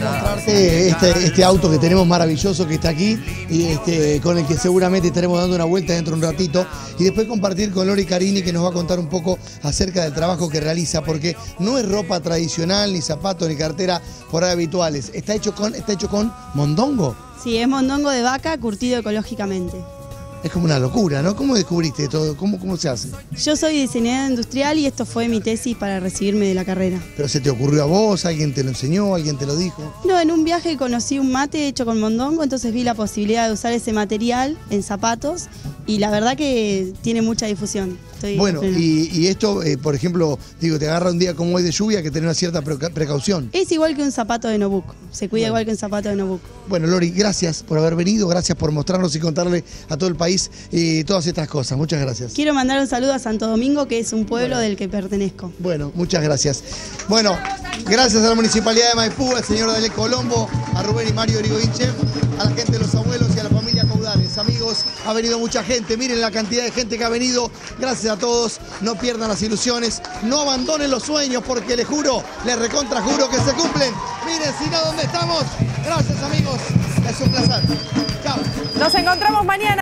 Mostrarte este auto que tenemos maravilloso que está aquí y con el que seguramente estaremos dando una vuelta dentro de un ratito, y después compartir con Lori Carini, que nos va a contar un poco acerca del trabajo que realiza, porque no es ropa tradicional, ni zapatos, ni cartera por ahí habituales. Está hecho con mondongo. Sí, es mondongo de vaca curtido ecológicamente. Es como una locura, ¿no? ¿Cómo descubriste todo? ¿Cómo se hace? Yo soy diseñadora industrial y esto fue mi tesis para recibirme de la carrera. ¿Pero se te ocurrió a vos? ¿Alguien te lo enseñó? ¿Alguien te lo dijo? No, en un viaje conocí un mate hecho con mondongo, entonces vi la posibilidad de usar ese material en zapatos y la verdad que tiene mucha difusión. Bueno, y esto, por ejemplo, digo, te agarra un día como hoy de lluvia, que tenés una cierta precaución. Es igual que un zapato de Nobuco, se cuida igual que un zapato de Nobuco. Bueno, Lori, gracias por haber venido, gracias por mostrarnos y contarle a todo el país todas estas cosas. Muchas gracias. Quiero mandar un saludo a Santo Domingo, que es un pueblo del que pertenezco. Bueno, muchas gracias. Bueno, gracias a la Municipalidad de Maipú, al señor Dale Colombo, a Rubén y Mario Orihuichem, a la gente de los abuelos y a la familia Caudales. Amigos, ha venido mucha gente, miren la cantidad de gente que ha venido. Gracias a todos, no pierdan las ilusiones, no abandonen los sueños, porque les juro, les recontra juro que se cumplen. Miren, si no, ¿dónde estamos? Gracias, amigos, es un placer. Chao. Nos encontramos mañana.